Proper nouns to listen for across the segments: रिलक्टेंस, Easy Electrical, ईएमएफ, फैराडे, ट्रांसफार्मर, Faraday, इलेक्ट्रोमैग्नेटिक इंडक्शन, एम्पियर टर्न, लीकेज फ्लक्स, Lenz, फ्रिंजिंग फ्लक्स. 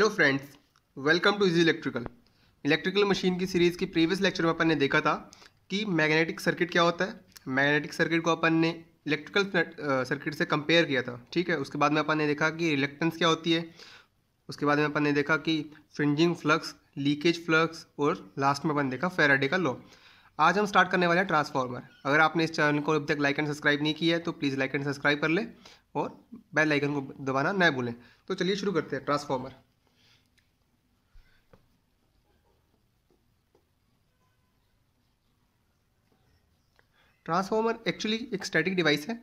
Hello friends, welcome to easy electrical. Electrical machine की series की previous lecture में अपन ने देखा था कि मैग्नेटिक सर्किट क्या होता है। मैग्नेटिक सर्किट को अपन ने इलेक्ट्रिकल सर्किट से कंपेयर किया था, ठीक है। उसके बाद में अपन ने देखा कि रिलक्टेंस क्या होती है, उसके बाद में अपन ने देखा कि फ्रिंजिंग फ्लक्स, लीकेज फ्लक्स और लास्ट में अपन देखा फैराडे का लॉ। आज हम स्टार्ट करने वाले हैं ट्रांसफार्मर। अगर आपने इस चैनल को अब तक लाइक एंड सब्सक्राइब नहीं किया है तो प्लीज़ लाइक एंड सब्सक्राइब कर लें और बेल आइकन को दबाना ना भूलें। तो चलिए शुरू करते हैं। ट्रांसफार्मर, ट्रांसफार्मर एक्चुअली एक स्टैटिक डिवाइस है,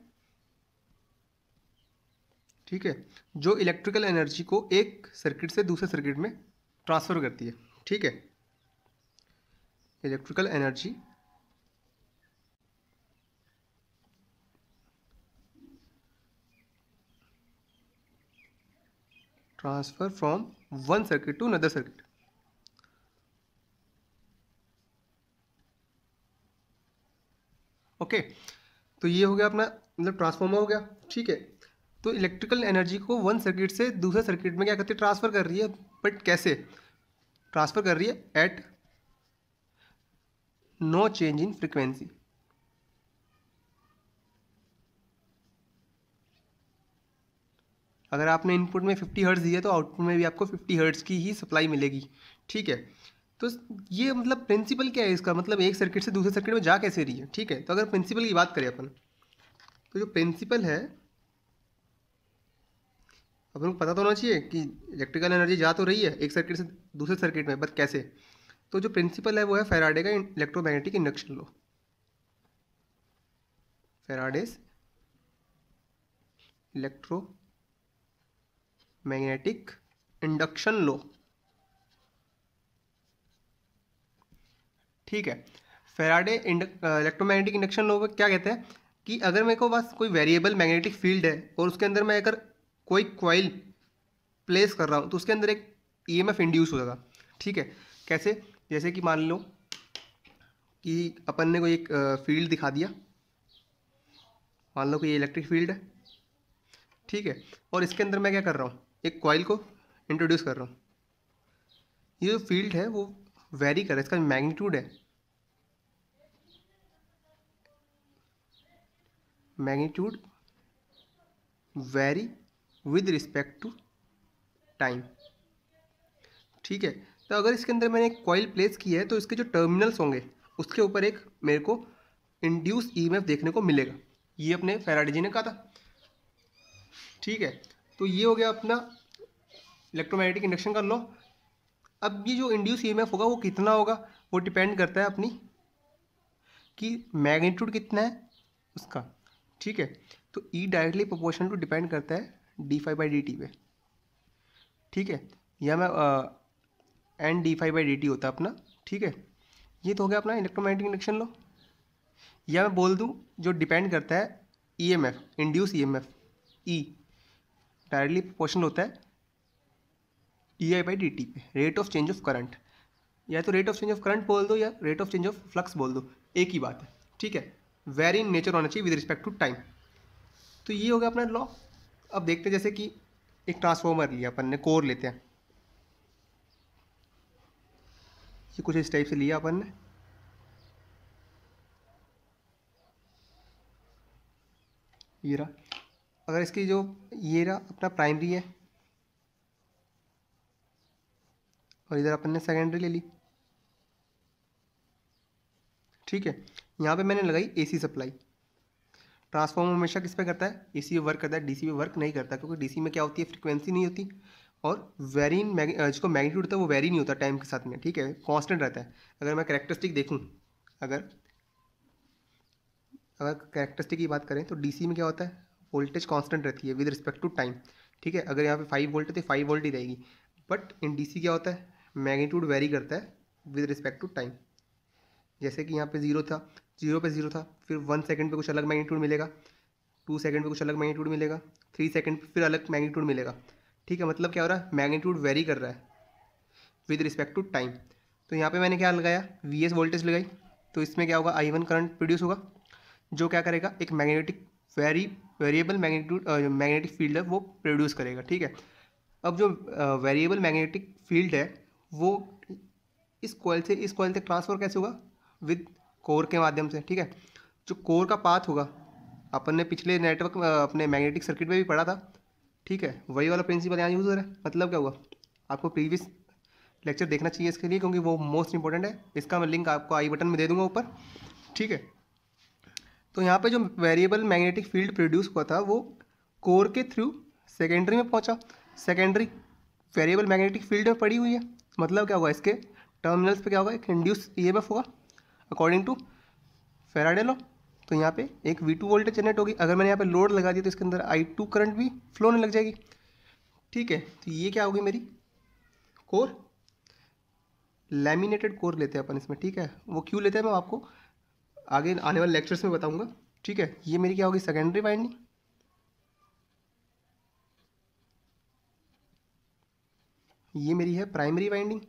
ठीक है, जो इलेक्ट्रिकल एनर्जी को एक सर्किट से दूसरे सर्किट में ट्रांसफर करती है, ठीक है। Electrical energy transfer from one circuit to another circuit. Okay, तो ये हो गया अपना मतलब ट्रांसफार्मर हो गया, ठीक है। तो इलेक्ट्रिकल एनर्जी को वन सर्किट से दूसरे सर्किट में क्या करती है, ट्रांसफर कर रही है। बट कैसे ट्रांसफर कर रही है? At no change in frequency. अगर आपने इनपुट में 50 हर्ट्ज दिया तो आउटपुट में भी आपको 50 हर्ट्ज की ही सप्लाई मिलेगी, ठीक है। तो ये मतलब प्रिंसिपल क्या है इसका, मतलब एक सर्किट से दूसरे सर्किट में जा कैसे रही है, ठीक है। तो अगर प्रिंसिपल की बात करें अपन, तो जो प्रिंसिपल है अपन को पता तो होना चाहिए कि इलेक्ट्रिकल एनर्जी जा तो रही है एक सर्किट से दूसरे सर्किट में, बट कैसे। तो जो प्रिंसिपल है वो है फैराडे का इलेक्ट्रोमैग्नेटिक इंडक्शन law, Faraday's इलेक्ट्रोमैग्नेटिक इंडक्शन law, ठीक है। फैराडे इलेक्ट्रोमैग्नेटिक इंडक्शन लॉ क्या कहते हैं कि अगर मेरे को पास कोई वेरिएबल मैग्नेटिक फील्ड है और उसके अंदर मैं अगर कोई कॉइल प्लेस कर रहा हूँ तो उसके अंदर एक ईएमएफ इंड्यूस हो जाएगा, ठीक है। कैसे? जैसे कि मान लो कि अपन ने कोई एक फील्ड दिखा दिया, मान लो कि ये इलेक्ट्रिक फील्ड है, ठीक है, और इसके अंदर मैं क्या कर रहा हूँ, एक कॉइल को इंट्रोड्यूस कर रहा हूँ। ये जो फील्ड है वो वेरी कर रहा है, इसका मैग्नीट्यूड है, magnitude vary with respect to time, ठीक है। तो अगर इसके अंदर मैंने एक कॉइल प्लेस की है तो इसके जो टर्मिनल्स होंगे उसके ऊपर एक मेरे को इंड्यूस ईएमएफ देखने को मिलेगा। ये अपने फैराडे जी ने कहा था, ठीक है। तो ये हो गया अपना इलेक्ट्रोमैग्नेटिक इंडक्शन का लॉ। अब ये जो इंड्यूस ईएमएफ होगा वो कितना होगा, वो डिपेंड करता है अपनी कि मैग्नीट्यूड कितना है उसका, ठीक है। तो E directly proportional to depend करता है d/dt पे, ठीक है, या मैं एंड d/dt होता है अपना, ठीक है। ये तो हो गया अपना इलेक्ट्रोमैग्नेटिक इंडक्शन लॉ, या मैं बोल दूं जो डिपेंड करता है ईएमएफ, induce ईएमएफ, E directly proportional होता है di/dt पे, rate of change of current. या तो rate of change of current बोल दो या rate of change of flux बोल दो, एक ही बात है, ठीक है। वेरी इन नेचर होना चाहिए विद रिस्पेक्ट टू टाइम। तो ये हो गया अपना लॉ। अब देखते हैं, जैसे कि एक ट्रांसफार्मर लिया अपन ने, कोर लेते हैं, ये कुछ इस टाइप से लिया अपन ने, ये रहा। अगर इसकी जो ये रहा अपना प्राइमरी है और इधर अपन ने सेकेंडरी ले ली, ठीक है। यहाँ पे मैंने लगाई एसी सप्लाई। ट्रांसफार्मर हमेशा किस पे करता है, एसी पे वर्क करता है, डीसी पे वर्क नहीं करता, क्योंकि डीसी में क्या होती है, फ्रीक्वेंसी नहीं होती और वेरी जिसको मैग्नीट्यूड होता है वो वेरी नहीं होता टाइम के साथ में, ठीक है, कांस्टेंट रहता है। अगर मैं कैरेक्टरिस्टिक देखूं, अगर कैरेक्टरिस्टिक की बात करें तो डीसी में क्या होता है, वोल्टेज कांस्टेंट रहती है विद रिस्पेक्ट टू टाइम, ठीक है। अगर यहाँ पे 5 वोल्ट है तो 5 वोल्ट ही रहेगी, बट इन डीसी क्या होता है, मैग्नीट्यूड वेरी करता है विद रिस्पेक्ट टू टाइम। जैसे कि यहाँ पे 0 था, फिर 1 सेकेंड पे कुछ अलग मैग्नीट्यूड मिलेगा, 2 सेकेंड पे कुछ अलग मैग्नीट्यूड मिलेगा, 3 सेकेंड पे फिर अलग मैग्नीट्यूड मिलेगा, ठीक है। मतलब क्या हो रहा है, मैग्नीट्यूड वेरी कर रहा है विद रिस्पेक्ट टू टाइम। तो यहाँ पे मैंने क्या लगाया, वीएस वोल्टेज लगाई, तो इसमें क्या होगा, I1 करंट प्रोड्यूस होगा, जो क्या करेगा, एक मैग्नेटिक वेरिएबल मैग्नेटिक फील्ड है वो प्रोड्यूस करेगा, ठीक है। अब जो वेरिएबल मैग्नेटिक फील्ड है वो इस कॉइल से ट्रांसफ़र कैसे होगा? विद कोर के माध्यम से, ठीक है। जो कोर का पाथ होगा, अपन ने पिछले नेटवर्क अपने मैग्नेटिक सर्किट में भी पढ़ा था, ठीक है, वही वाला प्रिंसिपल यहाँ यूज़ हो रहा है। मतलब क्या हुआ, आपको प्रीवियस लेक्चर देखना चाहिए इसके लिए, क्योंकि वो मोस्ट इंपॉर्टेंट है। इसका मैं लिंक आपको आई बटन में दे दूंगा ऊपर, ठीक है। तो यहाँ पे जो वेरिएबल मैग्नेटिक फील्ड प्रोड्यूस हुआ था वो कोर के थ्रू सेकेंडरी में पहुँचा। सेकेंडरी वेरिएबल मैग्नेटिक फील्ड में पड़ी हुई है, मतलब क्या हुआ, इसके टर्मिनल्स पे क्या होगा, एक इंड्यूस ईएमएफ होगा अकॉर्डिंग टू फैराडे लॉ। तो यहाँ पे एक V2 वोल्टेज जनरेट होगी। अगर मैंने यहाँ पे लोड लगा दिया तो इसके अंदर I2 करंट भी फ्लो होने लग जाएगी, ठीक है। तो ये क्या होगी मेरी कोर, लैमिनेटेड कोर लेते हैं अपन इसमें, ठीक है। वो क्यों लेते हैं मैं आपको आगे आने वाले लेक्चर्स में बताऊँगा, ठीक है। ये मेरी क्या होगी, सेकेंडरी वाइंडिंग। ये मेरी है प्राइमरी वाइंडिंग।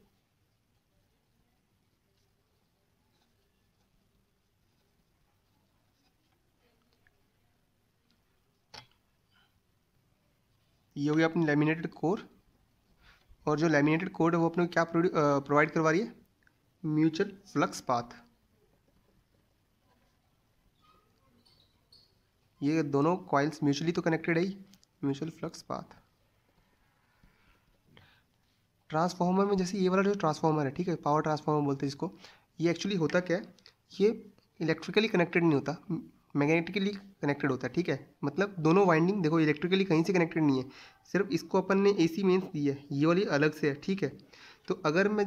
ये होगी अपनी लैमिनेटेड कोर, और जो लैमिनेटेड कोर है वो अपने क्या प्रोवाइड करवा रही है, म्यूचुअल फ्लक्स पाथ। ये दोनों कॉइल्स म्यूचुअली तो कनेक्टेड है ही, म्यूचुअल फ्लक्स पाथ। ट्रांसफार्मर में जैसे ये वाला जो ट्रांसफार्मर है, ठीक है, पावर ट्रांसफार्मर बोलते हैं इसको, ये एक्चुअली होता क्या है, ये इलेक्ट्रिकली कनेक्टेड नहीं होता, मैग्नेटिकली कनेक्टेड होता है, ठीक है। मतलब दोनों वाइंडिंग देखो इलेक्ट्रिकली कहीं से कनेक्टेड नहीं है, सिर्फ इसको अपन ने एसी मेंस दी है, ये वाली अलग से है, ठीक है। तो अगर मैं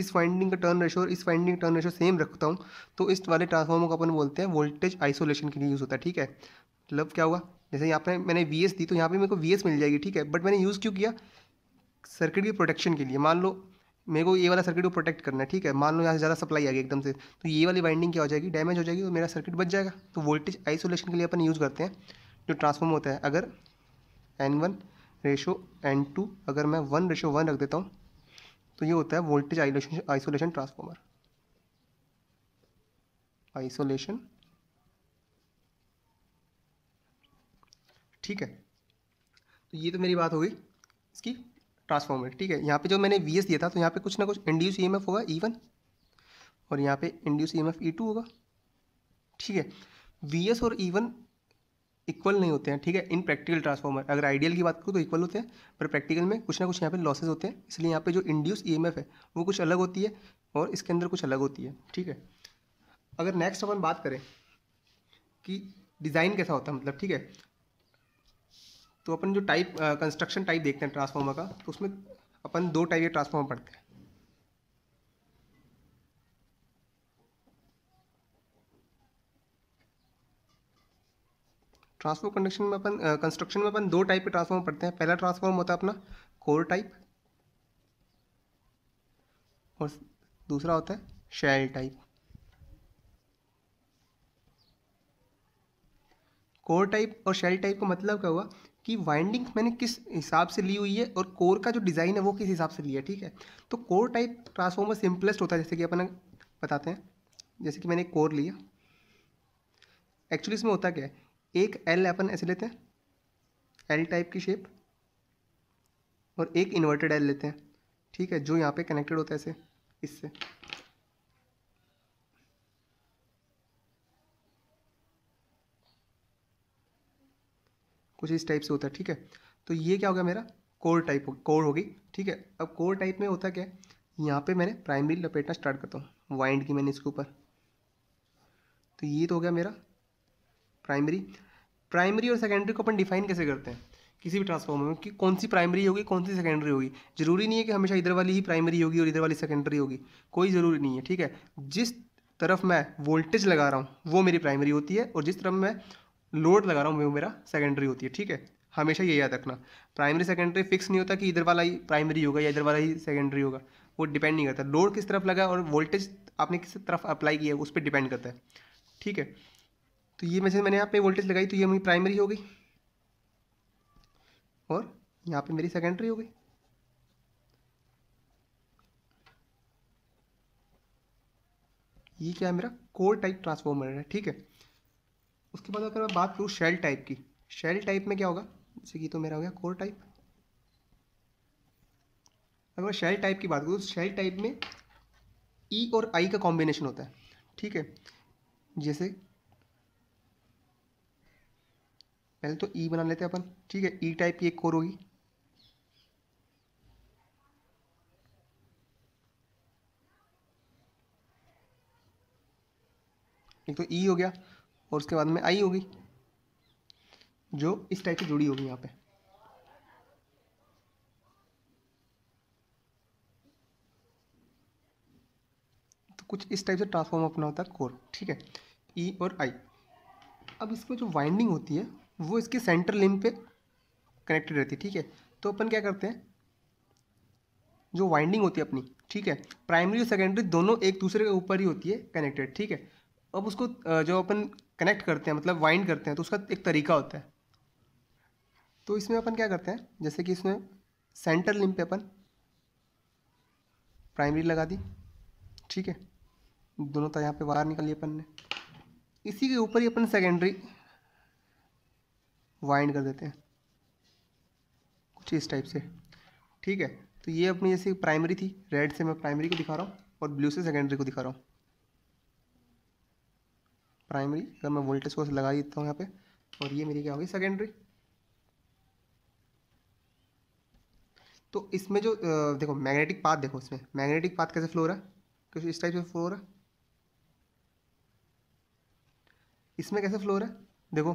इस वाइंडिंग का टर्न रेशो और इस वाइंडिंग का टर्न रेशो सेम रखता हूँ तो इस वाले ट्रांसफार्मर को अपन बोलते हैं वोल्टेज आइसोलेशन के लिए यूज़ होता है, ठीक है। मतलब क्या हुआ, जैसे यहाँ पर मैंने वी एस दी तो यहाँ पर मेरे को वी एस मिल जाएगी, ठीक है। बट मैंने यूज़ क्यों किया, सर्किट की प्रोटेक्शन के लिए। मान लो मेरे को ये वाला सर्किट को प्रोटेक्ट करना है, ठीक है। मान लो यहाँ से ज़्यादा सप्लाई आ गई एकदम से, तो ये वाली वाइंडिंग क्या हो जाएगी, डैमेज हो जाएगी, तो मेरा सर्किट बच जाएगा। तो वोल्टेज आइसोलेशन के लिए अपन यूज़ करते हैं जो ट्रांसफॉर्म होता है। अगर N1 रेशो N2 अगर मैं 1:1 रख देता हूँ तो ये होता है वोल्टेज आइसोलेशन ट्रांसफॉर्मर, आइसोलेशन, ठीक है। तो ये तो मेरी बात हो गई इसकी ट्रांसफॉर्मर, ठीक है। यहाँ पे जो मैंने वी एस दिया था तो यहाँ पे कुछ ना कुछ इंड्यूस ईएमएफ होगा E1 और यहाँ पे इंड्यूस ईएमएफ E2 होगा, ठीक है। वीएस और E1 इक्वल नहीं होते हैं, ठीक है, इन प्रैक्टिकल ट्रांसफॉर्मर। अगर आइडियल की बात करूँ तो इक्वल होते हैं, पर प्रैक्टिकल में कुछ ना कुछ यहाँ पे लॉसेज होते हैं, इसलिए यहाँ पे जो इंड्यूस ईएमएफ है वो कुछ अलग होती है और इसके अंदर कुछ अलग होती है, ठीक है। अगर नेक्स्ट अपन बात करें कि डिज़ाइन कैसा होता है, मतलब, ठीक है, तो अपन जो टाइप कंस्ट्रक्शन टाइप देखते हैं ट्रांसफार्मर का, तो उसमें अपन 2 टाइप के ट्रांसफार्मर पढ़ते हैं। ट्रांसफार्मर कंडक्शन में अपन कंस्ट्रक्शन में अपन 2 टाइप के ट्रांसफार्मर पढ़ते हैं। पहला ट्रांसफार्मर होता है अपना कोर टाइप और दूसरा होता है शेल टाइप। कोर टाइप और शेल टाइप का मतलब क्या हुआ कि वाइंडिंग मैंने किस हिसाब से ली हुई है और कोर का जो डिज़ाइन है वो किस हिसाब से लिया है, ठीक है। तो कोर टाइप ट्रांसफार्मर सिंपलेस्ट होता है, जैसे कि अपन बताते हैं, जैसे कि मैंने कोर लिया। एक्चुअली इसमें होता क्या है, एक एल अपन ऐसे लेते हैं, एल टाइप की शेप, और एक इन्वर्टेड एल लेते हैं, ठीक है, जो यहाँ पे कनेक्टेड होता है ऐसे, इससे। कुछ इस टाइप से होता है, ठीक है। तो ये क्या होगा मेरा कोर टाइप, कोर होगी, ठीक है। अब कोर टाइप में होता क्या है, यहाँ पे मैंने प्राइमरी लपेटना स्टार्ट करता हूँ, वाइंड की मैंने इसके ऊपर, तो ये तो हो गया मेरा प्राइमरी। प्राइमरी और सेकेंडरी को अपन डिफाइन कैसे करते हैं किसी भी ट्रांसफार्मर में, कि कौन सी प्राइमरी होगी कौन सी सेकेंडरी होगी। ज़रूरी नहीं है कि हमेशा इधर वाली ही प्राइमरी होगी और इधर वाली सेकेंडरी होगी, कोई ज़रूरी नहीं है, ठीक है। जिस तरफ मैं वोल्टेज लगा रहा हूँ वो मेरी प्राइमरी होती है और जिस तरफ मैं लोड लगा रहा हूँ वो मेरा सेकेंडरी होती है, ठीक है। हमेशा ये याद रखना, प्राइमरी सेकेंडरी फिक्स नहीं होता कि इधर वाला ही प्राइमरी होगा या इधर वाला ही सेकेंडरी होगा, वो डिपेंड नहीं करता। लोड किस तरफ लगा और वोल्टेज आपने किस तरफ अप्लाई किया है उस पर डिपेंड करता है, ठीक है। तो ये मैसेज मैंने यहाँ पे वोल्टेज लगाई तो ये मेरी प्राइमरी हो गई और यहाँ पर मेरी सेकेंडरी हो गई। ये क्या है मेरा कोर टाइप ट्रांसफॉर्मर है, ठीक है। उसके बाद अगर मैं बात करूँ शेल टाइप की, शेल टाइप में क्या होगा, जैसे कि तो मेरा हो गया कोर टाइप अगर मैं शेल टाइप की बात करूँ तो शेल टाइप में ई और आई का कॉम्बिनेशन होता है, ठीक है। जैसे पहले तो ई बना लेते हैं अपन, ठीक है। ई टाइप की एक कोर होगी, एक तो ई हो गया और उसके बाद में आई होगी जो इस टाइप से जुड़ी होगी यहाँ पे, तो कुछ इस टाइप से ट्रांसफॉर्म अपना होता है कोर, ठीक है, ई और आई। अब इसमें जो वाइंडिंग होती है वो इसके सेंटर लिंब पे कनेक्टेड रहती है, ठीक है। तो अपन क्या करते हैं, जो वाइंडिंग होती है अपनी, ठीक है, प्राइमरी और सेकेंडरी दोनों एक दूसरे के ऊपर ही होती है कनेक्टेड, ठीक है। अब उसको जो अपन कनेक्ट करते हैं मतलब वाइंड करते हैं तो उसका एक तरीका होता है। तो इसमें अपन क्या करते हैं, जैसे कि इसमें सेंटर लिंब पे अपन प्राइमरी लगा दी, ठीक है, दोनों तो यहाँ पे बाहर निकाली अपन ने, इसी के ऊपर ही अपन सेकेंडरी वाइंड कर देते हैं कुछ इस टाइप से, ठीक है। तो ये अपनी जैसे प्राइमरी थी, रेड से मैं प्राइमरी को दिखा रहा हूँ और ब्लू से सेकेंडरी को दिखा रहा हूँ। प्राइमरी अगर मैं वोल्टेज सोर्स लगा देता हूँ यहाँ पे, और ये मेरी क्या होगी सेकेंडरी। तो इसमें जो देखो मैग्नेटिक पाथ, देखो इसमें मैग्नेटिक पाथ कैसे फ्लो हो रहा है, कुछ इस टाइप से फ्लो हो रहा है। इसमें कैसे फ्लो हो रहा है, देखो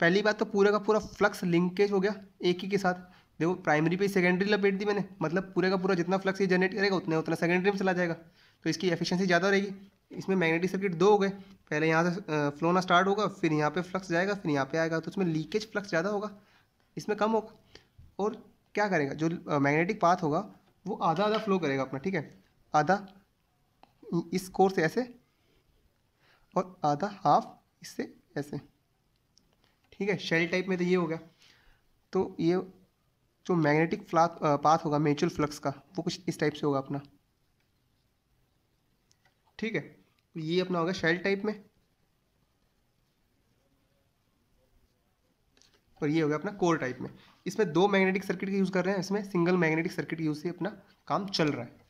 पहली बात तो पूरे का पूरा फ्लक्स लिंकेज हो गया एक ही के साथ। देखो प्राइमरी पे सेकेंडरी लपेट दी मैंने, मतलब पूरे का पूरा जितना फ्लक्स ये जनरेट करेगा उतना उतना सेकेंडरी में चला जाएगा, तो इसकी एफिशिएंसी ज़्यादा रहेगी। इसमें मैग्नेटिक सर्किट दो हो गए, पहले यहाँ से फ्लो होना स्टार्ट होगा, फिर यहाँ पे फ्लक्स जाएगा, फिर यहाँ पे आएगा, तो उसमें लीकेज फ्लक्स ज़्यादा होगा, इसमें कम होगा। और क्या करेगा, जो मैग्नेटिक पाथ होगा वो आधा आधा फ्लो करेगा अपना, ठीक है, आधा इस कोर से ऐसे और आधा हाफ इससे ऐसे, ठीक है। शेल टाइप में तो ये हो गया। तो ये जो मैग्नेटिक पाथ होगा म्यूचुअल फ्लक्स का वो कुछ इस टाइप से होगा अपना, ठीक है। ये अपना होगा शेल टाइप में, और ये हो गया अपना कोर टाइप में। इसमें दो मैग्नेटिक सर्किट का यूज़ कर रहे हैं, इसमें सिंगल मैग्नेटिक सर्किट यूज़ से अपना काम चल रहा है।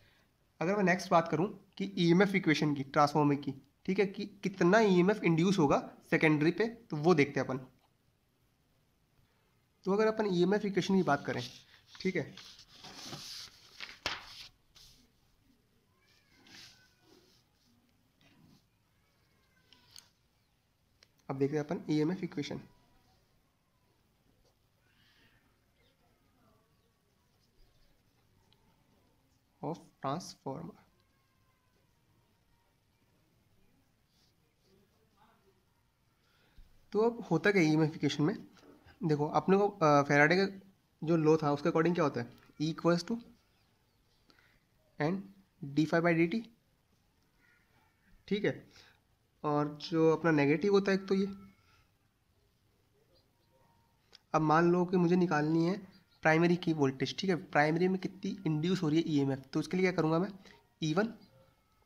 अगर मैं नेक्स्ट बात करूं कि ईएमएफ इक्वेशन की ट्रांसफॉर्मर की, ठीक है, कि कितना ईएमएफ इंड्यूस होगा सेकेंडरी पे, तो वो देखते हैं अपन। तो अगर अपन ईएमएफ इक्वेशन की बात करें, ठीक है, अब देखते हैं अपन ईएमएफ इक्वेशन। ऑफ ट्रांसफॉर्मर तो अब होता क्या ईएमएफ इक्वेशन में, देखो अपने को फेराडे का जो लॉ था उसके अकॉर्डिंग क्या होता है, E equals to N d5 by dt, ठीक है। और जो अपना नेगेटिव होता है एक तो ये, अब मान लो कि मुझे निकालनी है प्राइमरी की वोल्टेज, ठीक है, प्राइमरी में कितनी इंड्यूस हो रही है ईएमएफ, तो उसके लिए क्या करूँगा मैं, E1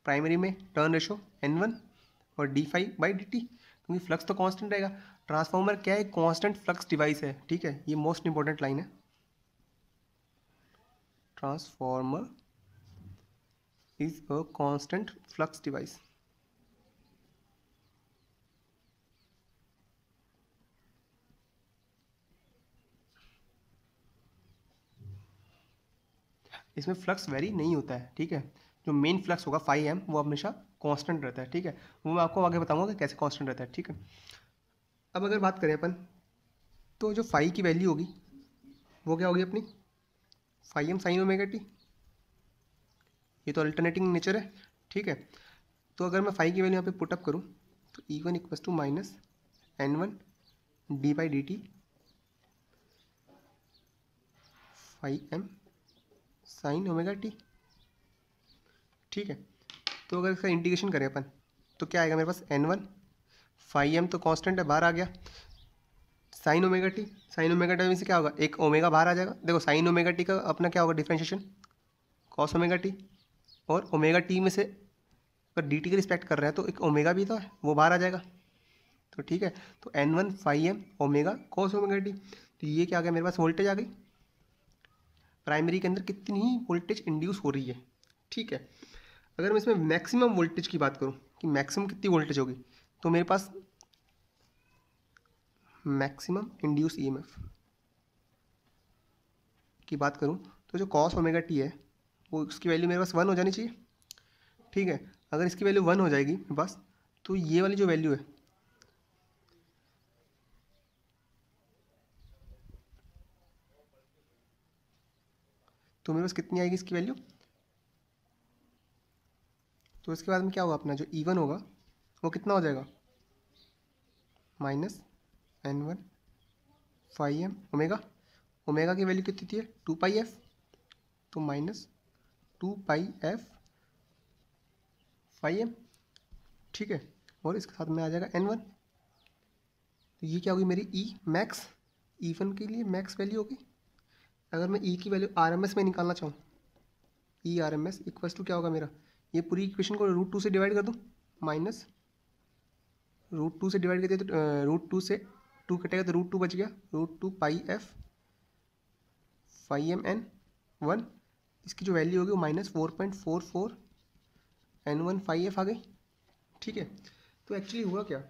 प्राइमरी में टर्न रेशो N1 और d5 बाई dt, क्योंकि फ्लक्स तो कांस्टेंट रहेगा। ट्रांसफॉर्मर क्या है, कांस्टेंट फ्लक्स डिवाइस है, ठीक है, ये मोस्ट इंपॉर्टेंट लाइन है। Transformer is a constant flux device, इसमें फ्लक्स वेरी नहीं होता है, ठीक है। जो मेन फ्लक्स होगा 5m वो हमेशा कांस्टेंट रहता है, ठीक है, वो मैं आपको आगे बताऊंगा कि कैसे कांस्टेंट रहता है, ठीक है। अब अगर बात करें अपन तो जो फाई की वैल्यू होगी वो क्या होगी अपनी 5m साइन ओमेगा टी, ये तो अल्टरनेटिंग नेचर है, ठीक है। तो अगर मैं फाई की वैल्यू यहाँ पे पुटअप करूँ तो E1 equal to minus N1 d by D T 5m sine omega T, ठीक है। तो अगर इसका इंटीग्रेशन करें अपन तो क्या आएगा मेरे पास N1 5m तो कांस्टेंट है बाहर आ गया, sine omega T, sine omega T में से क्या होगा एक ओमेगा बाहर आ जाएगा। देखो साइन ओमेगा टी का अपना क्या होगा डिफ्रेंशिएशन कॉस ओमेगा टी, और ओमेगा टी में से अगर डी टी का रिस्पेक्ट कर रहे हैं तो एक ओमेगा भी तो है वो बाहर आ जाएगा, तो ठीक है। तो N1 5m omega cos omega T, तो ये क्या आ गया मेरे पास वोल्टेज आ गई प्राइमरी के अंदर कितनी वोल्टेज इंड्यूस हो रही है। ठीक है, अगर मैं इसमें मैक्सिमम वोल्टेज की बात करूं कि मैक्सिमम कितनी वोल्टेज होगी, तो मेरे पास मैक्सिमम इंड्यूस ईएमएफ की बात करूं तो जो कॉस ओमेगा टी है वो उसकी वैल्यू मेरे पास 1 हो जानी चाहिए। ठीक है, अगर इसकी वैल्यू 1 हो जाएगी मेरे पास, तो ये वाली जो वैल्यू है तो मेरे पास कितनी आएगी इसकी वैल्यू। तो इसके बाद में क्या होगा, अपना जो E1 होगा वो कितना हो जाएगा, minus N1 phi M omega. Omega की वैल्यू कितनी थी है 2 पाई एफ, तो minus 2 pi F phi M. ठीक है, और इसके साथ में आ जाएगा N1, तो ये क्या होगी मेरी E मैक्स। E1 के लिए मैक्स वैल्यू होगी। अगर मैं E की वैल्यू RMS में निकालना चाहूँ, E RMS इक्वल्स टू क्या होगा मेरा, ये पूरी इक्वेशन को रूट 2 से डिवाइड कर दूँ, माइनस रूट 2 से डिवाइड कर दिया तो रूट 2 से 2 कटेगा तो रूट 2 बच गया, root 2 pi F phi M N 1, इसकी जो वैल्यू होगी वो माइनस 4.44 N1 फाई एफ आ गई। ठीक है, तो एक्चुअली हुआ क्या,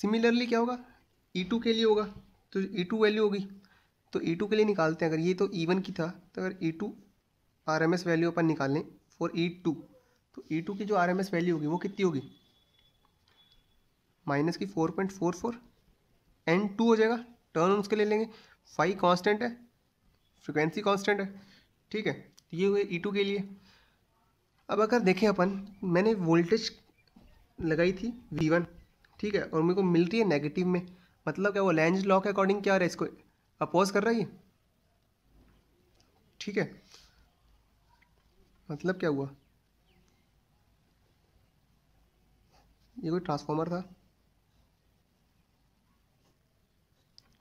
सिमिलरली क्या होगा E2 के लिए होगा, तो E2 वैल्यू होगी तो E2 के लिए निकालते हैं। अगर ये तो E1 की था, तो अगर E2 RMS वैल्यू अपन निकाल लें फॉर E2, तो E2 की जो RMS वैल्यू होगी वो कितनी होगी, माइनस की 4.44 N2 हो जाएगा। टर्न उसके ले लेंगे, फाई कांस्टेंट है, फ्रिक्वेंसी कांस्टेंट है। ठीक है, ये हुए E2 के लिए। अब अगर देखें अपन, मैंने वोल्टेज लगाई थी V1, ठीक है, और मेरे को मिल रही है नेगेटिव में, मतलब क्या वो लेंज लॉ के अकॉर्डिंग क्या आ रहा है, इसको अपोज कर रहा है ये। ठीक है, मतलब क्या हुआ, ये कोई ट्रांसफॉर्मर था।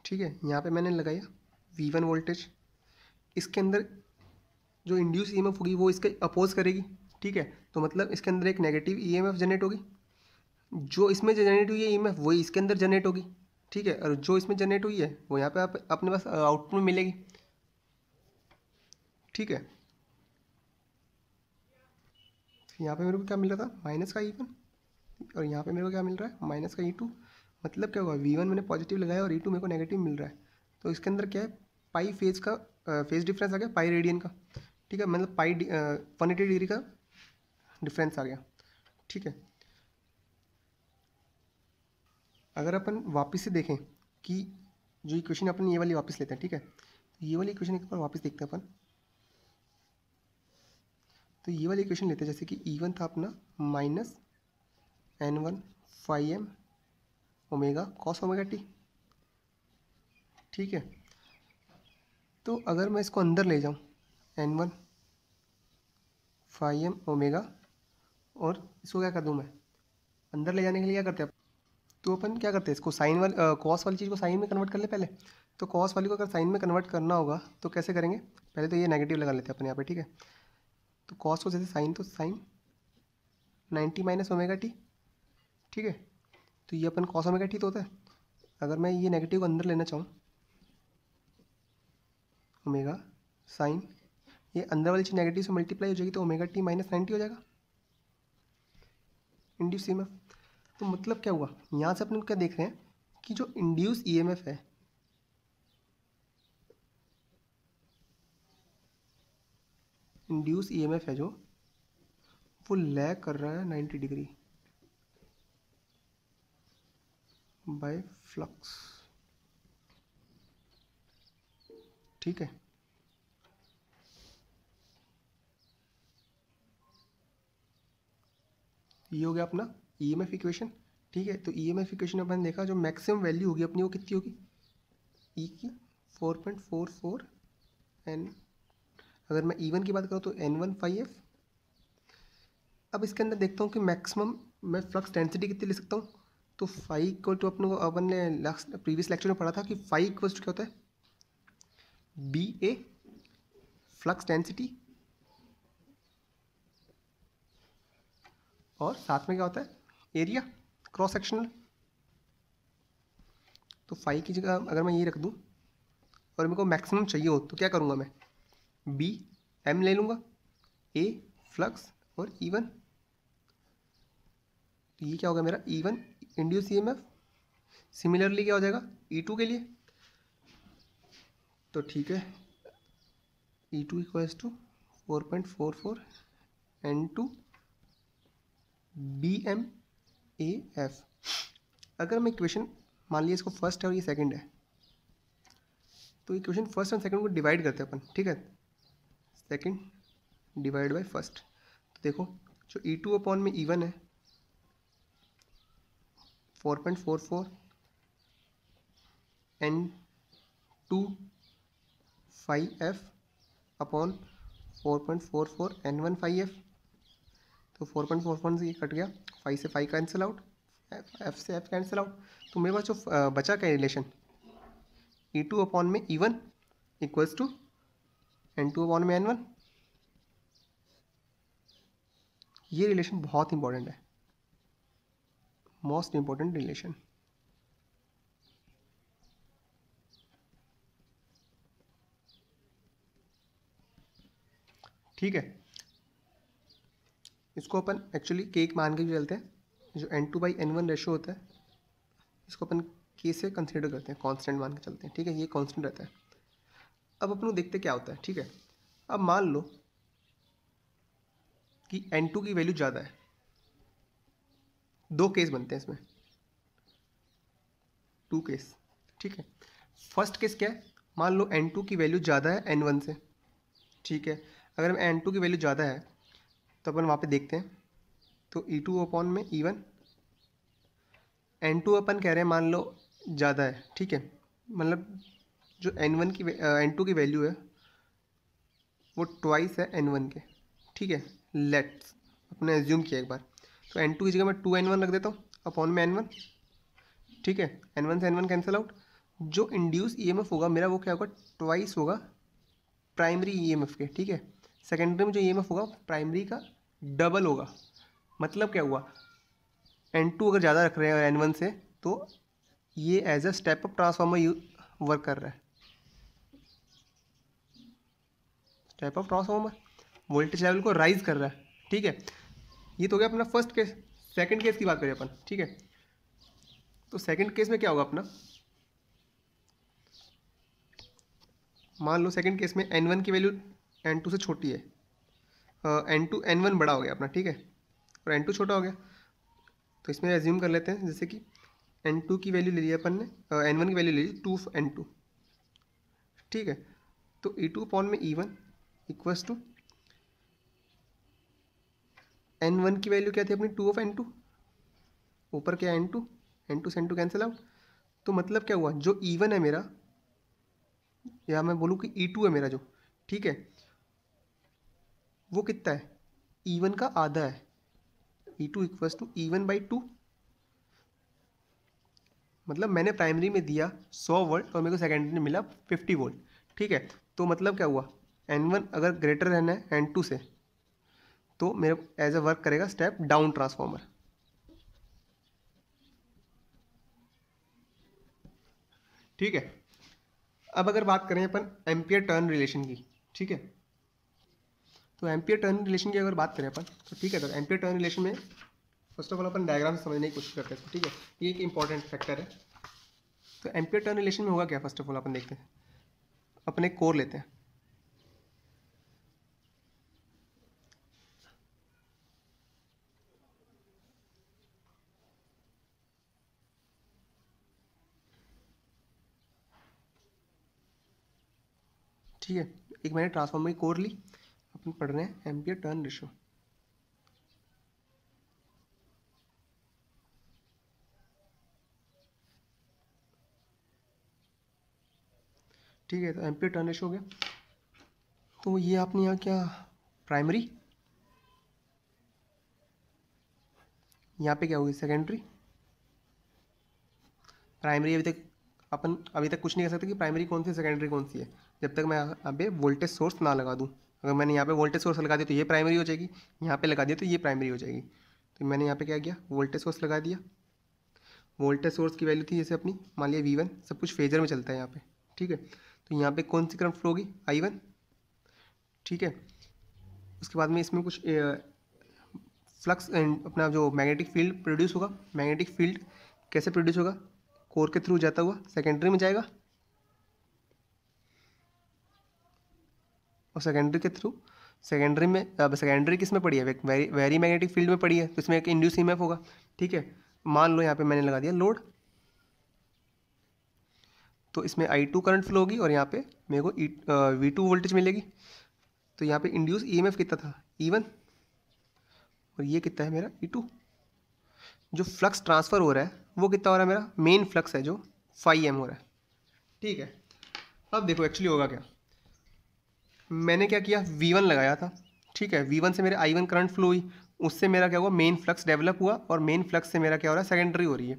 ठीक है, यहाँ पे मैंने लगाया V1 वोल्टेज, इसके अंदर जो इंड्यूस ईएमएफ होगी वो इसके अपोज करेगी। ठीक है, तो मतलब इसके अंदर एक नेगेटिव ईएमएफ जनरेट होगी, जो इसमें जनरेट हुई है ईएमएफ वही इसके अंदर जनरेट होगी। ठीक है, और जो इसमें जनरेट हुई है वो यहाँ पे आप अपने पास आउटपुट में मिलेगी। ठीक है, तो यहाँ पे मेरे को क्या मिल रहा था, माइनस का E1, और यहाँ पे मेरे को क्या मिल रहा है, माइनस का E2। मतलब क्या हुआ, V1 मैंने पॉजिटिव लगाया और E2 मेरे को नेगेटिव मिल रहा है, तो इसके अंदर क्या है, पाई फेज का फेज डिफरेंस आ गया, पाई रेडियन का। ठीक है, मतलब पाई 180 डिग्री का डिफरेंस आ गया। ठीक है, अगर अपन वापस से देखें कि जो इक्वेशन अपन ये वाली वापस लेते हैं, ठीक है, तो ये वाली इक्वेशन एक बार वापस देखते हैं अपन। तो ये वाली इक्वेशन लेते हैं, जैसे कि E1 था अपना minus N1 phi M omega cos omega T. ठीक है, तो अगर मैं इसको अंदर ले जाऊं, N1 फाई एम ओमेगा, और इसको क्या कर दूं मैं, अंदर ले जाने के लिए क्या करते हैं, तो अपन क्या करते हैं, इसको साइन वाली कॉस वाली चीज़ को साइन में कन्वर्ट कर ले पहले। तो कॉस वाली को अगर साइन में कन्वर्ट करना होगा तो कैसे करेंगे, पहले तो ये नेगेटिव लगा लेते हैं अपने यहाँ पे। ठीक है, तो कॉस को जैसे साइन, तो साइन 90 माइनस ओमेगा टी। ठीक है, तो ये अपन कॉस ओमेगा टी तो होता है। अगर मैं ये नेगेटिव को अंदर लेना चाहूँ, ओमेगा साइन, ये अंदर वाली चीज़ नेगेटिव से मल्टीप्लाई हो जाएगी तो ओमेगा टी माइनस 90 हो जाएगा, इंड्यूस ईएमएफ। तो मतलब क्या हुआ, यहाँ से अपन क्या देख रहे हैं कि जो इंड्यूस ईएमएफ है जो वो लैग कर रहा है 90 डिग्री बाय फ्लक्स। ठीक है, ये हो गया अपना ईएमएफ इक्वेशन। ठीक है, तो ईएमएफ इक्वेशन अपन देखा, जो मैक्सिमम वैल्यू होगी अपनी वो कितनी होगी, ई की 4.44 एन। अगर मैं E1 की बात करूँ तो N1 फाई एफ। अब इसके अंदर देखता हूँ कि मैक्सिमम मैं फ्लक्स डेंसिटी कितनी ले सकता हूँ, तो फाई इक्वल टू अपने को अपन ने प्रीवियस लेक्चर में पढ़ा था कि फाई इक्वल टू क्या होता है, बी ए फ्लक्स डेंसिटी, और साथ में क्या होता है एरिया क्रॉस सेक्शनल। तो फाई की जगह अगर मैं ये रख दूं और मेरे को मैक्सिमम चाहिए हो तो क्या करूँगा मैं, बी एम ले लूँगा, ए फ्लक्स और ई वन। तो ये क्या होगा मेरा E one induce E M F. Similarly क्या हो जाएगा ई टू के लिए, तो ठीक है E two equals to 4.44 N two B M A F. अगर मैं इक्वेशन मान लिया इसको फर्स्ट है और ये सेकंड है, तो इक्वेशन फर्स्ट और सेकंड को डिवाइड करते हैं अपन, ठीक है, सेकंड डिवाइड बाय फर्स्ट। तो देखो जो ई टू अपॉन में ई वन है 4.44 N two five F upon 4.44 N one five F. तो 4.44 से ये कट गया, 5 से 5 कैंसिल आउट, एफ से एफ कैंसिल आउट। तो मेरे पास जो बचा क्या रिलेशन, ई टू अपॉन में E one equals to N two upon में एन वन। ये रिलेशन बहुत इंपॉर्टेंट है, मोस्ट इंपॉर्टेंट रिलेशन। ठीक है, इसको अपन एक्चुअली केक मान के भी चलते हैं, जो n2 by N one ratio होता है इसको अपन के से कंसीडर करते हैं, कांस्टेंट मान के चलते हैं, ठीक है, ये कांस्टेंट रहता है। अब अपन देखते क्या होता है, ठीक है। अब मान लो कि n2 की वैल्यू ज़्यादा है, दो केस बनते हैं इसमें, टू केस, ठीक है। फर्स्ट केस क्या है, मान लो n2 की वैल्यू ज़्यादा है n1 से, ठीक है। अगर मैं n2 की वैल्यू ज़्यादा है तो अपन वहाँ पे देखते हैं, तो E2 अपॉन में E1, N2 अपन कह रहे हैं मान लो ज़्यादा है, ठीक है, मतलब जो N1 की N2 की वैल्यू है वो ट्वाइस है N1 के, ठीक है। लेट्स अपने एज्यूम किया एक बार, तो N2 की जगह मैं 2N1 रख देता हूँ अपॉन में N1, ठीक है। N1 से N1 कैंसिल आउट, जो इंड्यूस EMF होगा मेरा वो क्या होगा, ट्वाइस होगा प्राइमरी EMF के, ठीक है। सेकेंडरी में जो EMF होगा प्राइमरी का डबल होगा। मतलब क्या हुआ, N2 अगर ज़्यादा रख रहे हैं N1 से तो ये as a step up ट्रांसफार्मर work कर रहा है, step up ट्रांसफार्मर voltage level को राइज कर रहा है, ठीक है। ये तो हो गया अपना फर्स्ट केस। सेकंड केस की बात करें अपन, ठीक है, तो सेकंड केस में क्या होगा अपना, मान लो सेकंड केस में N1 की वैल्यू N2 से छोटी है, N1 बड़ा हो गया अपना, ठीक है, और N2 छोटा हो गया। तो इसमें एज्यूम कर लेते हैं जैसे कि N2 की वैल्यू ले ली अपन ने, N1 की वैल्यू ले ली 2N2, ठीक है। तो E2 अपॉन में E1 इक्वल्स टू N1 की वैल्यू क्या थी अपनी 2N2, ऊपर क्या N2, N2 से N2 कैंसिल आउट। तो मतलब क्या हुआ, जो E1 है मेरा, या मैं बोलूँ कि E2 है मेरा जो, ठीक है, वो कितना है, E1 का आधा है। E2 equals to E1 by 2, मतलब मैंने प्राइमरी में दिया 100 वोल्ट और मेरे को सेकेंडरी में मिला 50 वोल्ट, ठीक है। तो मतलब क्या हुआ, N1 अगर ग्रेटर रहना है N2 से तो मेरा एज अ वर्क करेगा स्टेप डाउन ट्रांसफार्मर, ठीक है। अब अगर बात करें अपन एम्पियर टर्न रिलेशन की, ठीक है, तो एम्पियर टर्न रिलेशन की अगर बात करें अपन, तो ठीक है, तो एम्पियर टर्न रिलेशन में फर्स्ट ऑफ ऑल अपन डायग्राम से समझने की कोशिश करते हैं, ठीक है, ये एक इंपॉर्टेंट फैक्टर है। तो एम्पियर टर्न रिलेशन में होगा क्या, फर्स्ट ऑफ ऑल अपन देखते हैं, अपने कोर लेते हैं, ठीक है। एक मैंने ट्रांसफार्मर की कोर ली, अपन पढ़ रहे हैं एम्पियर टर्न रेशो, ठीक है। तो एम्पियर टर्न रेशो हो गया, तो ये आपने यहाँ क्या, प्राइमरी, यहाँ पे क्या होगी सेकेंडरी। प्राइमरी अभी तक कुछ नहीं कर सकते कि प्राइमरी कौन सी सेकेंडरी कौन सी है, जब तक मैं यहाँ पे वोल्टेज सोर्स ना लगा दूँ। अगर मैंने यहाँ पे वोल्टेज सोर्स लगा दिया तो ये प्राइमरी हो जाएगी, यहाँ पे लगा दिया तो ये प्राइमरी हो जाएगी। तो मैंने यहाँ पे क्या किया, वोल्टेज सोर्स लगा दिया, वोल्टेज सोर्स की वैल्यू थी जैसे अपनी मान लिया V1, सब कुछ फेजर में चलता है यहाँ पे, ठीक है। तो यहाँ पे कौन सी करंट फ्लो होगी, I1। ठीक है, उसके बाद में इसमें कुछ फ्लक्स एंड अपना जो मैग्नेटिक फील्ड प्रोड्यूस होगा, मैग्नेटिक फील्ड कैसे प्रोड्यूस होगा, कोर के थ्रू जाता हुआ सेकेंडरी में जाएगा और सेकेंडरी के थ्रू, सेकेंडरी में सेकेंडरी किस में पड़ी है, वेरी मैग्नेटिक फील्ड में पड़ी है, तो इसमें एक इंड्यूस ईएमएफ होगा। ठीक है, मान लो यहाँ पे मैंने लगा दिया लोड, तो इसमें I2 करंट फ्लो होगी और यहाँ पे मेरे को V2 वोल्टेज मिलेगी। तो यहाँ पे इंड्यूस ईएमएफ कितना था, E1, और ये कितना है मेरा E2। जो फ्लक्स ट्रांसफ़र हो रहा है वो कितना हो रहा है, मेरा मेन फ्लक्स है जो φm हो रहा है। ठीक है, अब देखो एक्चुअली होगा क्या, मैंने क्या किया, V1 लगाया था। ठीक है, V1 से मेरे I1 करंट फ्लो हुई, उससे मेरा क्या हुआ, मेन फ्लक्स डेवलप हुआ, और मेन फ्लक्स से मेरा क्या हो रहा है, सेकेंडरी हो रही है।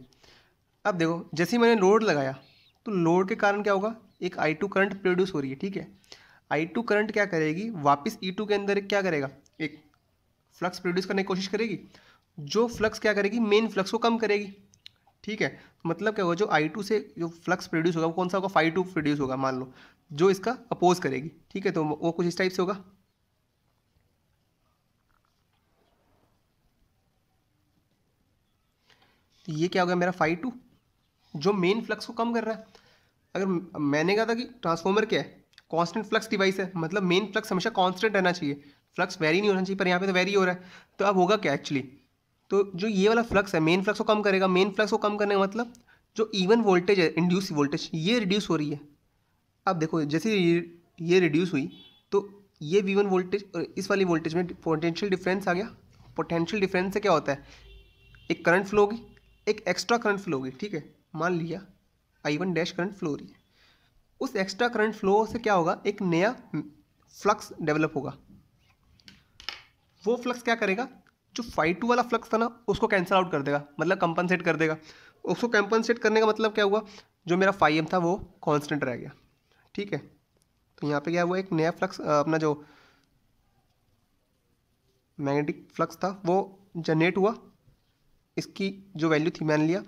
अब देखो जैसे ही मैंने लोड लगाया तो लोड के कारण क्या होगा, एक I2 करंट प्रोड्यूस हो रही है। ठीक है, I2 करंट क्या करेगी, वापस E2 के अंदर क्या करेगा, एक फ्लक्स प्रोड्यूस करने की कोशिश करेगी, जो फ्लक्स क्या करेगी, मेन फ्लक्स को कम करेगी। ठीक है, मतलब क्या होगा, जो I2 से जो फ्लक्स प्रोड्यूस होगा वो कौन सा होगा, φ2 प्रोड्यूस होगा, मान लो, जो इसका अपोज करेगी। ठीक है, तो वो कुछ इस टाइप से होगा। तो ये क्या होगा मेरा φ2, जो मेन फ्लक्स को कम कर रहा है। अगर मैंने कहा था कि ट्रांसफॉर्मर क्या है, कांस्टेंट फ्लक्स डिवाइस है, मतलब मेन फ्लक्स हमेशा कांस्टेंट रहना चाहिए, फ्लक्स वेरी नहीं होना चाहिए, पर यहाँ पे तो वेरी हो रहा है। तो अब होगा क्या एक्चुअली, तो जो ये वाला फ्लक्स है मेन फ्लक्स को कम करेगा, मेन फ्लक्स को कम करने का मतलब जो E1 वोल्टेज है, इंड्यूस वोल्टेज, ये रिड्यूस हो रही है। अब देखो जैसे ये रिड्यूस हुई तो ये V1 वोल्टेज और इस वाली वोल्टेज में पोटेंशियल डिफरेंस आ गया। पोटेंशियल डिफरेंस से क्या होता है, एक करंट फ्लो होगी, एक एक्स्ट्रा करंट फ्लो होगी। ठीक है, मान लिया I1 डैश करंट फ्लो हो रही है, उस एक्स्ट्रा करंट फ्लो से क्या होगा, एक नया फ्लक्स डेवलप होगा। वो फ्लक्स क्या करेगा, जो φ2 वाला फ्लक्स था ना उसको कैंसिल आउट कर देगा, मतलब कंपनसेट कर देगा। उसको कंपनसेट करने का मतलब क्या हुआ, जो मेरा φm था वो कांस्टेंट रह गया। ठीक है, तो यहाँ पे क्या हुआ, एक नया फ्लक्स अपना जो मैग्नेटिक फ्लक्स था वो जनरेट हुआ। इसकी जो वैल्यू थी मैंने लिया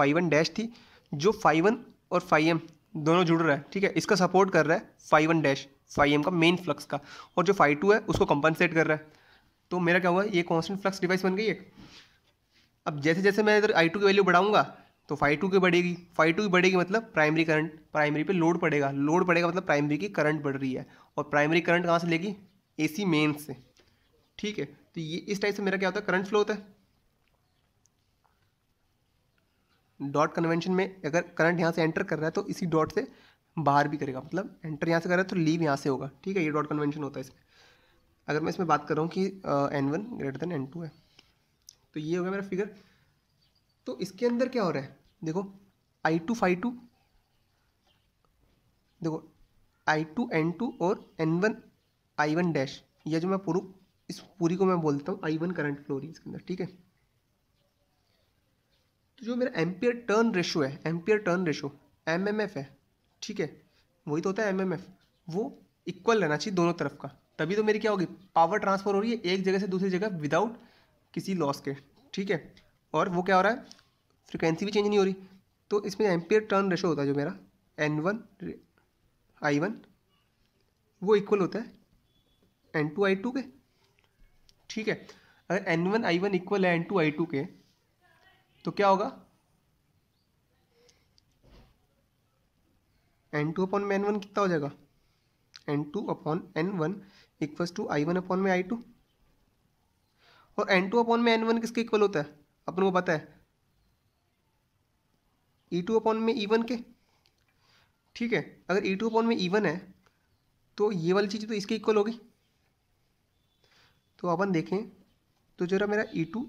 φ1 डैश थी, जो φ1 और φm दोनों जुड़ रहा है। ठीक है, इसका सपोर्ट कर रहा है φ1 डैश, φm का मेन फ्लक्स का, और जो φ2 है उसको कंपनसेट कर रहा है। तो मेरा क्या हुआ, ये कांस्टेंट फ्लक्स डिवाइस बन गई है। अब जैसे जैसे मैं इधर I2 की वैल्यू बढ़ाऊंगा तो φ2 की बढ़ेगी, φ2 की बढ़ेगी मतलब प्राइमरी करंट, प्राइमरी पे लोड पड़ेगा, लोड पड़ेगा मतलब प्राइमरी की करंट बढ़ रही है, और प्राइमरी करंट कहाँ से लेगी, AC मेन से। ठीक है, तो ये इस टाइप से मेरा क्या होता है, करंट फ्लो होता है। डॉट कन्वेंशन में अगर करंट यहाँ से एंटर कर रहा है तो इसी डॉट से बाहर भी करेगा, मतलब एंटर यहाँ से कर रहा है तो लीव यहाँ से होगा। ठीक है, ये डॉट कन्वेंशन होता है इसमें। अगर मैं इसमें बात कर रहा हूँ कि N1 ग्रेटर देन N2 है, तो ये हो गया मेरा फिगर। तो इसके अंदर क्या हो रहा है, देखो I2 φ2, देखो I2 N2 और N1 I1 डैश, यह जो मैं इस पूरी को मैं बोलता हूँ I1 करंट फ्लो रही है इसके अंदर। ठीक है, जो मेरा एम्पियर टर्न रेशो है, एम्पियर टर्न रेशो MMF है। ठीक है, वही तो होता है MMF, वो इक्वल रहना चाहिए दोनों तरफ का, तभी तो मेरी क्या होगी, पावर ट्रांसफ़र हो रही है एक जगह से दूसरी जगह विदाउट किसी लॉस के। ठीक है, और वो क्या हो रहा है, फ्रिक्वेंसी भी चेंज नहीं हो रही। तो इसमें एम्पियर टर्न रेशो होता है जो मेरा N1 I1, वो इक्वल होता है N2 I2 के। ठीक है, अगर N1 I1 इक्वल है N2 I2 के, तो क्या होगा, N2 अपॉन में N1 कितना हो जाएगा, N2 upon N1 equals to I1 upon में I2, और N2 अपॉन में N1 किसके इक्वल होता है, अपन को पता है E2 अपॉन में E1 के। ठीक है, अगर E2 अपॉन में E1 है तो ये वाली चीज़ तो इसके इक्वल होगी। तो अपन देखें तो जरा मेरा E2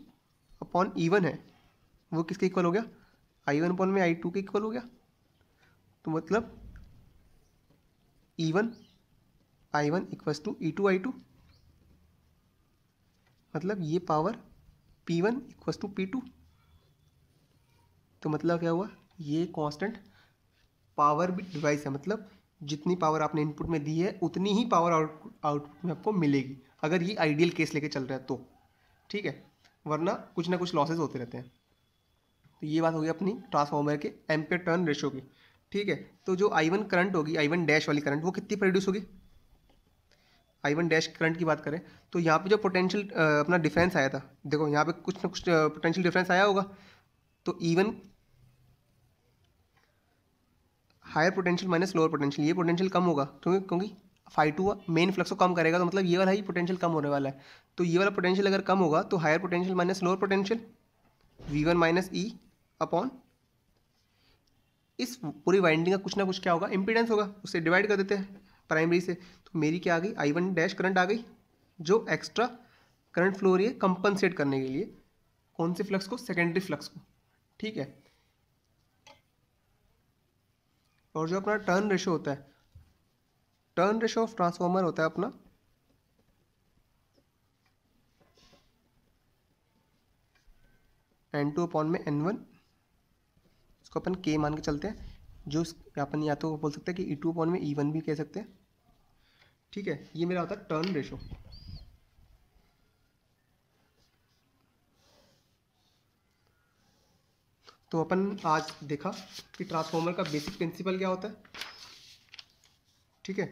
अपॉन E1 है वो किसके इक्वल हो गया, I1 अपॉन में I2 के इक्वल हो गया। तो मतलब E1 I1 equals to E2 I2, मतलब ये power P1 equals to P2। तो मतलब क्या हुआ, ये कांस्टेंट पावर भी डिवाइस है, मतलब जितनी पावर आपने इनपुट में दी है उतनी ही पावर आउटपुट में आपको मिलेगी, अगर ये आइडियल केस लेके चल रहा है तो। ठीक है, वरना कुछ ना कुछ लॉसेज होते रहते हैं। तो ये बात हो गई अपनी ट्रांसफॉर्मर के एम्पियर टर्न रेशो की। ठीक है। तो जो I1 करंट होगी, I1 डैश वाली करंट, वो कितनी प्रोड्यूस होगी? I1 डैश करंट की बात करें तो यहाँ पे जो पोटेंशियल अपना डिफरेंस आया था, देखो यहाँ पे कुछ ना कुछ पोटेंशियल डिफरेंस आया होगा। तो E1 higher potential minus lower potential, ये पोटेंशियल कम होगा क्योंकि फाई2 मेन फ्लक्स को कम करेगा, तो मतलब ये वाला ही पोटेंशियल कम होने वाला है। तो ये वाला पोटेंशियल अगर कम होगा तो higher potential minus lower potential V1 minus E upon इस पूरी वाइंडिंग का कुछ ना कुछ क्या होगा, इम्पीडेंस होगा, उससे डिवाइड कर देते हैं प्राइमरी से। तो मेरी क्या आ गई, I1 डैश करंट आ गई, जो एक्स्ट्रा करंट फ्लो हो रही है कंपनसेट करने के लिए कौन से फ्लक्स को, सेकेंडरी फ्लक्स को, ठीक है। और जो अपना टर्न रेशो होता है, टर्न रेशो ऑफ ट्रांसफॉर्मर होता है अपना N2 अपॉन में N1, इसको अपन K मान के चलते हैं, जो अपन या तो बोल सकते हैं कि E2 अपॉन में E1 भी कह सकते हैं, ठीक है। ये मेरा होता है टर्न रेशो। तो अपन आज देखा कि ट्रांसफॉर्मर का बेसिक प्रिंसिपल क्या होता है, ठीक है।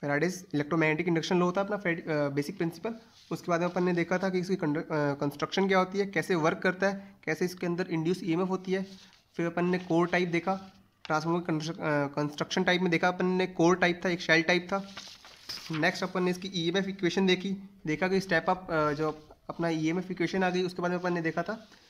फैराडेज इलेक्ट्रोमैग्नेटिक इंडक्शन लॉ होता है अपना बेसिक प्रिंसिपल। उसके बाद में अपन ने देखा था कि इसकी कंस्ट्रक्शन क्या होती है, कैसे वर्क करता है, कैसे इसके अंदर इंड्यूस ईएमएफ होती है। फिर अपन ने कोर टाइप देखा, ट्रांसफॉर्मर कंस्ट्रक्शन टाइप में देखा अपन ने, कोर टाइप था, एक शेल टाइप था। नेक्स्ट अपन ने इसकी ईएमएफ इक्वेशन देखी, देखा कि स्टेप अप जो अपना ईएमएफ इक्वेशन आ गई। उसके बाद में अपन ने देखा था